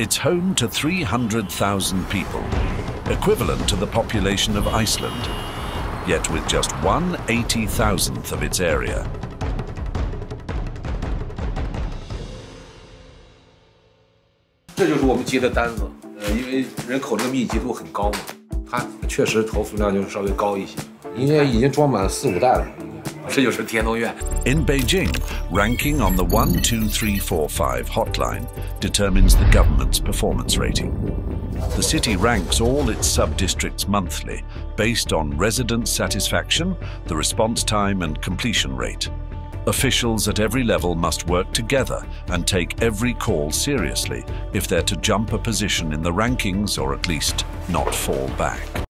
It's home to 300,000 people, equivalent to the population of Iceland, yet with just 1/80,000th of its area. This is what we get the orders. Because the population is very high. 它确实投服量就是稍微高一些，应该已经装满4、5袋了。这就是天通苑。In Beijing, ranking on the 12345 hotline determines the government's performance rating. The city ranks all its sub-districts monthly based on resident satisfaction, the response time and completion rate. Officials at every level must work together and take every call seriously if they're to jump a position in the rankings or at least not fall back.